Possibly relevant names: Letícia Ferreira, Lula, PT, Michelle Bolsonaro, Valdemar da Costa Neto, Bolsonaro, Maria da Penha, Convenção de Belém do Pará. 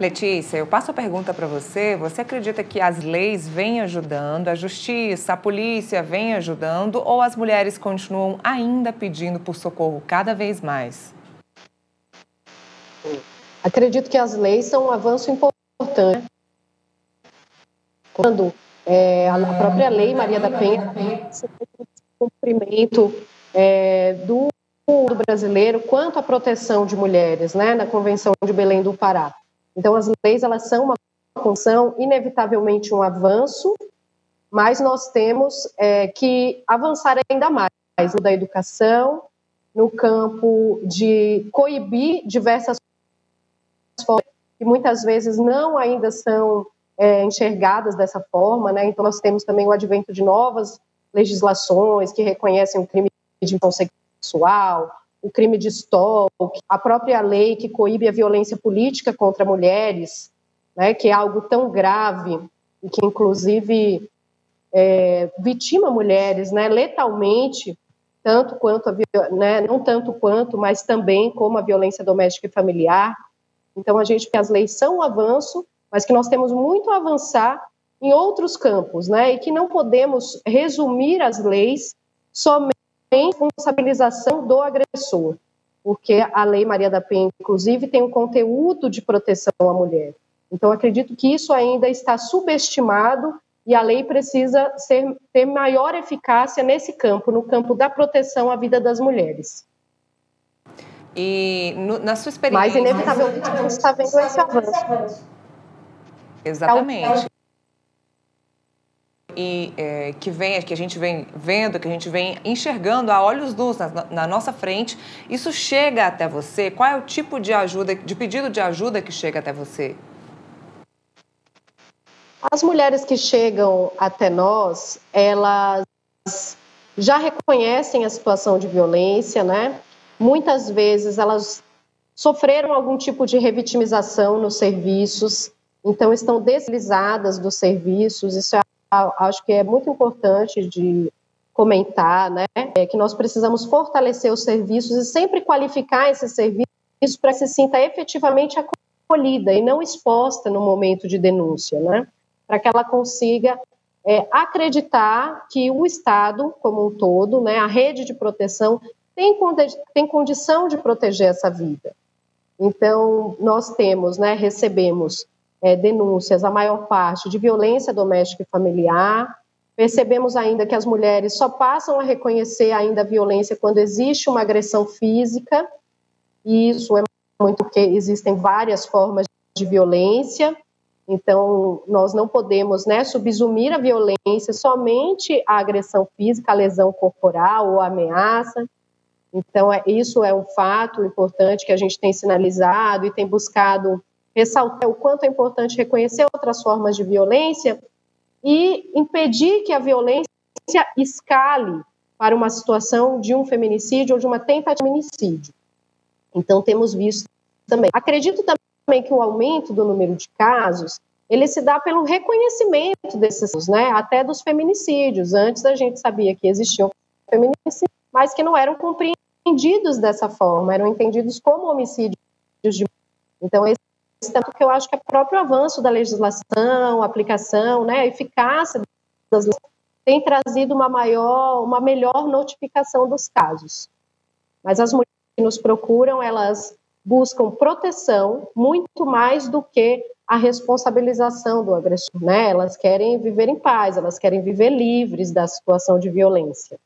Letícia, eu passo a pergunta para você. Você acredita que as leis vêm ajudando, a justiça, a polícia vem ajudando, ou as mulheres continuam ainda pedindo por socorro cada vez mais? Acredito que as leis são um avanço importante. Quando a própria lei Maria da Penha cumprimento do brasileiro quanto à proteção de mulheres, né, na Convenção de Belém do Pará. Então, as leis, elas são uma função, inevitavelmente um avanço, mas nós temos que avançar ainda mais no da educação, no campo de coibir diversas formas que muitas vezes não ainda são enxergadas dessa forma, né? Então, nós temos também o advento de novas legislações que reconhecem o crime de infração sexual, o crime de stalking, a própria lei que coíbe a violência política contra mulheres, né, que é algo tão grave e que, inclusive, vitima mulheres, né, letalmente, tanto quanto não tanto quanto, mas também como a violência doméstica e familiar. Então, a gente, as leis são um avanço, mas que nós temos muito a avançar em outros campos, né, e que não podemos resumir as leis somente em responsabilização do agressor, porque a lei Maria da Penha, inclusive, tem um conteúdo de proteção à mulher. Então, acredito que isso ainda está subestimado e a lei precisa ter maior eficácia nesse campo, no campo da proteção à vida das mulheres. E na sua experiência... Mas, inevitavelmente, a gente está vendo esse avanço. Exatamente. E que a gente vem vendo, que a gente vem enxergando a olhos nus na nossa frente, isso chega até você? Qual é o tipo de ajuda, de pedido de ajuda que chega até você? As mulheres que chegam até nós, elas já reconhecem a situação de violência, né? Muitas vezes elas sofreram algum tipo de revitimização nos serviços, então estão deslizadas dos serviços. Isso é, acho que é muito importante de comentar, né? É que nós precisamos fortalecer os serviços e sempre qualificar esse serviço para que se sinta efetivamente acolhida e não exposta no momento de denúncia, né? Para que ela consiga acreditar que o Estado, como um todo, né, a rede de proteção, tem condição de proteger essa vida. Então, nós temos, né, recebemos denúncias, a maior parte, de violência doméstica e familiar. Percebemos ainda que as mulheres só passam a reconhecer ainda a violência quando existe uma agressão física, e isso é muito porque existem várias formas de violência, então nós não podemos, né, subsumir a violência somente à agressão física, à lesão corporal ou à ameaça. Então isso é um fato importante que a gente tem sinalizado e tem buscado ressaltar o quanto é importante reconhecer outras formas de violência e impedir que a violência escale para uma situação de um feminicídio ou de uma tentativa de feminicídio. Então, temos visto também. Acredito também que o aumento do número de casos, ele se dá pelo reconhecimento desses, né, até dos feminicídios. Antes a gente sabia que existiam feminicídios, mas que não eram compreendidos dessa forma, eram entendidos como homicídios de... Então, tanto que eu acho que o próprio avanço da legislação, aplicação, né, a eficácia das leis tem trazido uma melhor notificação dos casos. Mas as mulheres que nos procuram, elas buscam proteção muito mais do que a responsabilização do agressor, né? Elas querem viver em paz, elas querem viver livres da situação de violência.